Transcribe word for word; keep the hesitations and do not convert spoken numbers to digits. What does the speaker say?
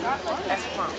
That's fun.